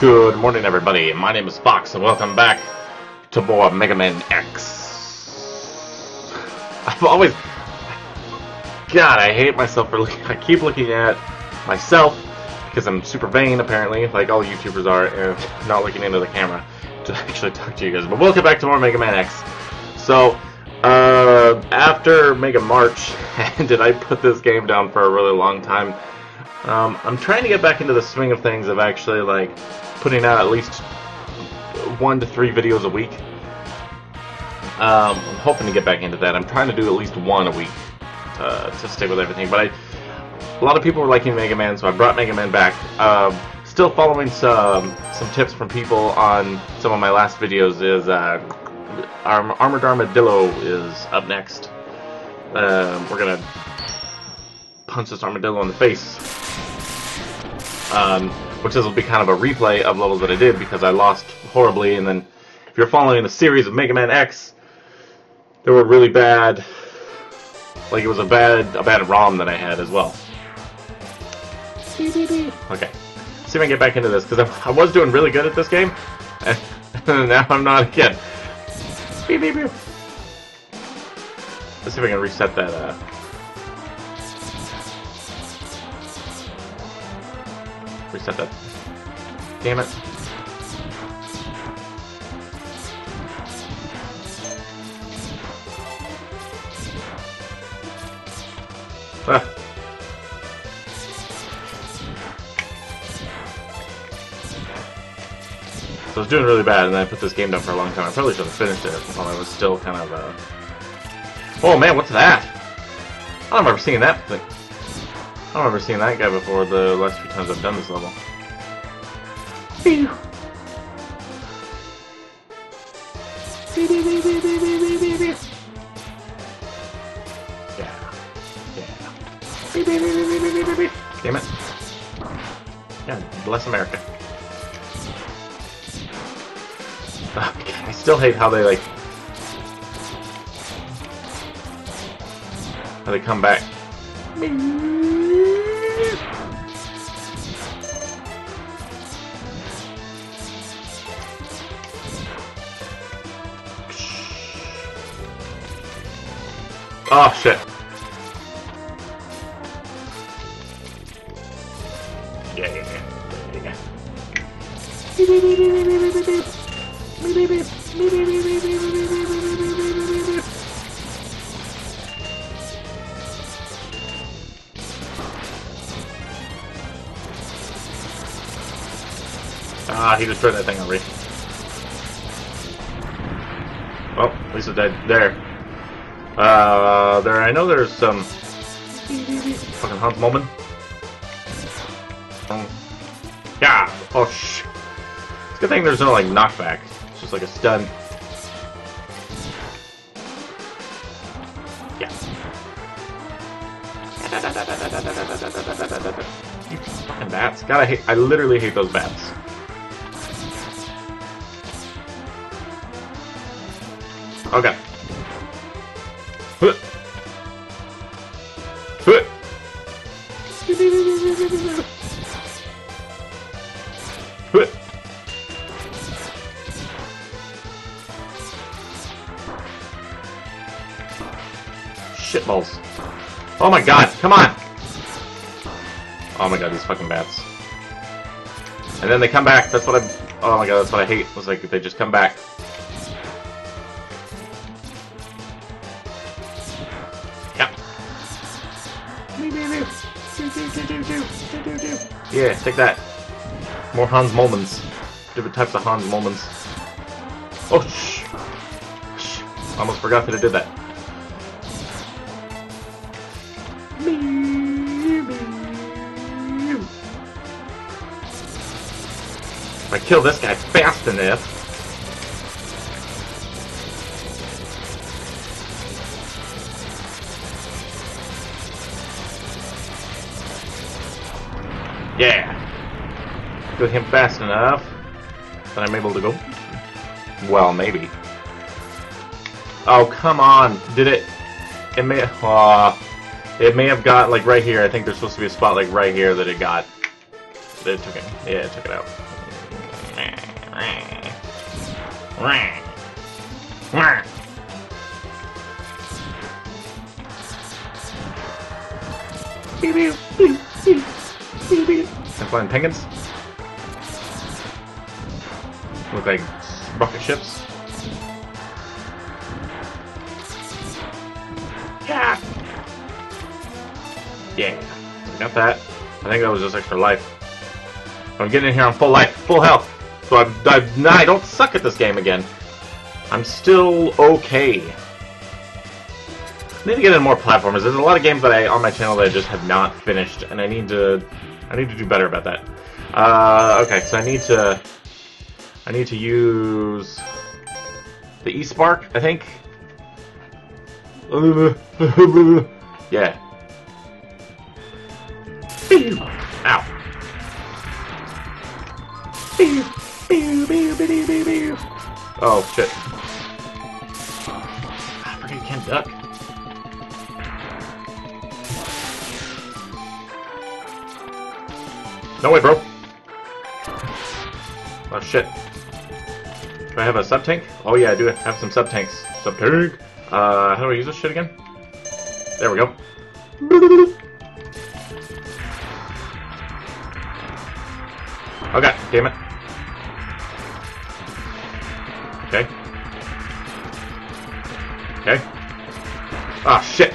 Good morning, everybody. My name is Fox, and welcome back to more Mega Man X. God, I hate myself for looking. I keep looking at myself because I'm super vain, apparently, like all YouTubers are, and not looking into the camera to actually talk to you guys. But welcome back to more Mega Man X. So, after Mega March ended, I put this game down for a really long time. I'm trying to get back into the swing of things of actually, like, putting out at least 1 to 3 videos a week. I'm hoping to get back into that. I'm trying to do at least 1 a week to stay with everything. But a lot of people were liking Mega Man, so I brought Mega Man back. Still following some tips from people on some of my last videos. Is Armored Armadillo is up next. We're gonna punch this armadillo in the face, which this will be kind of a replay of levels that I did because I lost horribly. And then, if you're following the series of Mega Man X, there were really bad, like it was a bad ROM that I had as well. Okay, see if I can get back into this because I was doing really good at this game, and now I'm not again. Let's see if I can reset that. Reset that. Damn it. Ah. So I was doing really bad, and then I put this game down for a long time. I probably should have finished it while I was still kind of, Oh man, what's that? I don't remember seeing that thing. I don't remember seeing that guy before the last few times I've done this level. Yeah. Damn it. Yeah, bless America. Okay, I still hate how they, like, how they come back. Oh shit. Yeah. Ah, he destroyed that thing already. Well, at least it died there. I know there's some fucking Hans Molemen. Yeah! Oh, shh. It's a good thing there's no, like, knockback. It's just like a stun. Yeah. You fucking bats. God, I literally hate those bats. Okay. Shit balls. Oh my god, come on! Oh my god, these fucking bats. And then they come back, that's what oh my god, that's what I hate. It's like they just come back. Yeah. Yeah, take that. More Hans Molemens. Different types of Hans Molemens. Oh, shh. Almost forgot that I did that. If I kill this guy fast enough. Yeah. Kill him fast enough that I'm able to go. Well, maybe. Oh, come on. Did it? It may have got, like, right here. I think there's supposed to be a spot, like, right here that it got. They took it. Yeah, it took it out. I'm flying penguins. Look like bucket ships. Yeah. Yeah. Got that. I think that was just extra life. I'm getting in here on full life, full health. So I don't suck at this game again. I'm still okay. I need to get in more platformers. There's a lot of games that on my channel that I just have not finished, and I need to do better about that. Okay, so I need to use the E-Spark, I think. Yeah. Ow. Oh, shit. I forget you can't duck. No way, bro. Oh, shit. Do I have a sub-tank? Oh, yeah, I do have some sub-tanks. Sub-tank. How do I use this shit again? There we go. Okay, damn it. Okay. Okay. Ah, shit.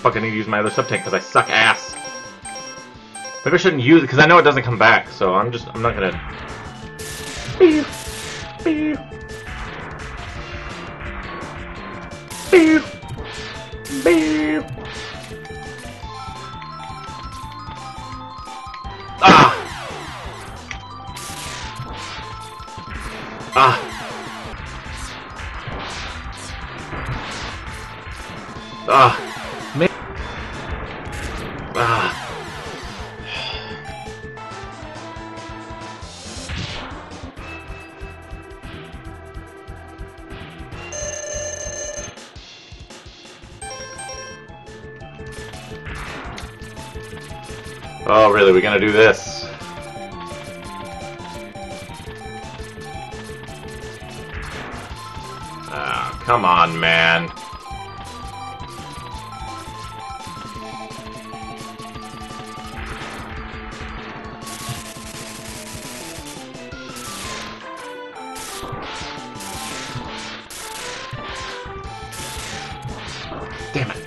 Fucking need to use my other sub-tank because I suck ass. Maybe I shouldn't use it because I know it doesn't come back, so I'm not gonna... Beep. Beep. Beep. Beep. Ah! Ah! Ah! Man. Ah! Oh, really? We're gonna do this? Oh, come on, man. Damn it.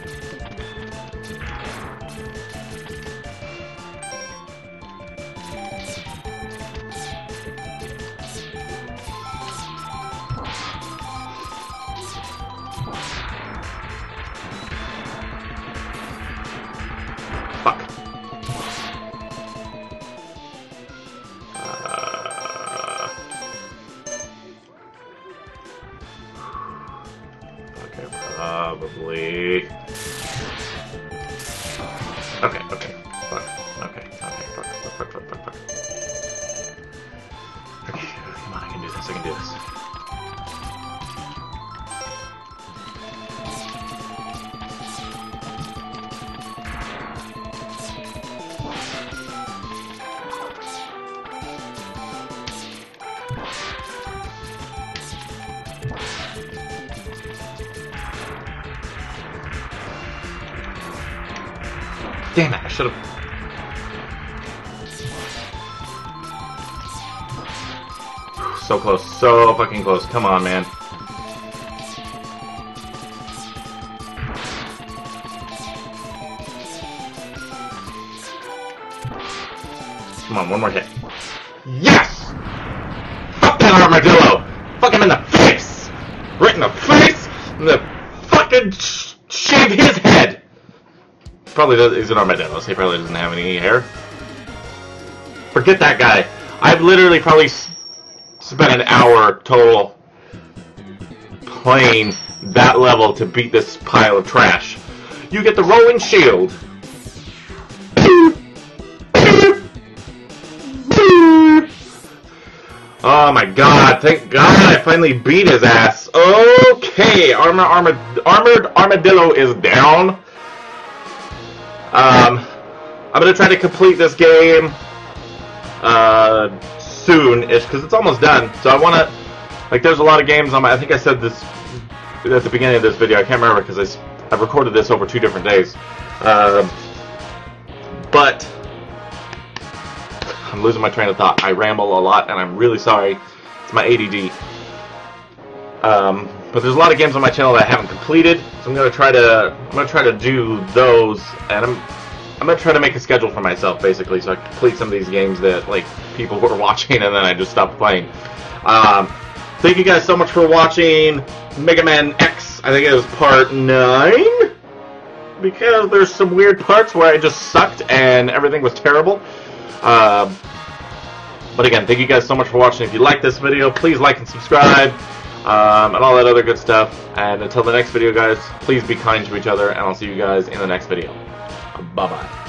Probably. Okay. Fuck. Okay, fuck. Okay, come on, I can do this. Damn it, I should have... So close, so fucking close. Come on, man. Come on, one more hit. Yes! Fuck that armadillo! Fuck him in the face! Right in the face! In the fucking shave his head! Probably does. He's an armadillo, so he probably doesn't have any hair. Forget that guy. I've literally probably spent an hour total playing that level to beat this pile of trash. You get the rolling shield. Oh my god, thank god I finally beat his ass. Okay, Armored Armadillo is down. I'm gonna try to complete this game soon-ish, because it's almost done. So I want to, like, there's a lot of games on my, I think I said this at the beginning of this video, I can't remember because I've recorded this over 2 different days. But I'm losing my train of thought. I ramble a lot, and I'm really sorry. It's my ADD. But there's a lot of games on my channel that I haven't completed, so I'm gonna try to do those, and I'm gonna try to make a schedule for myself, basically, so I can complete some of these games that, like, people were watching, and then I just stopped playing. Thank you guys so much for watching Mega Man X. I think it was part 9. Because there's some weird parts where I just sucked and everything was terrible. But again, thank you guys so much for watching. If you like this video, please like and subscribe, and all that other good stuff. And until the next video, guys, please be kind to each other, and I'll see you guys in the next video. Bye-bye.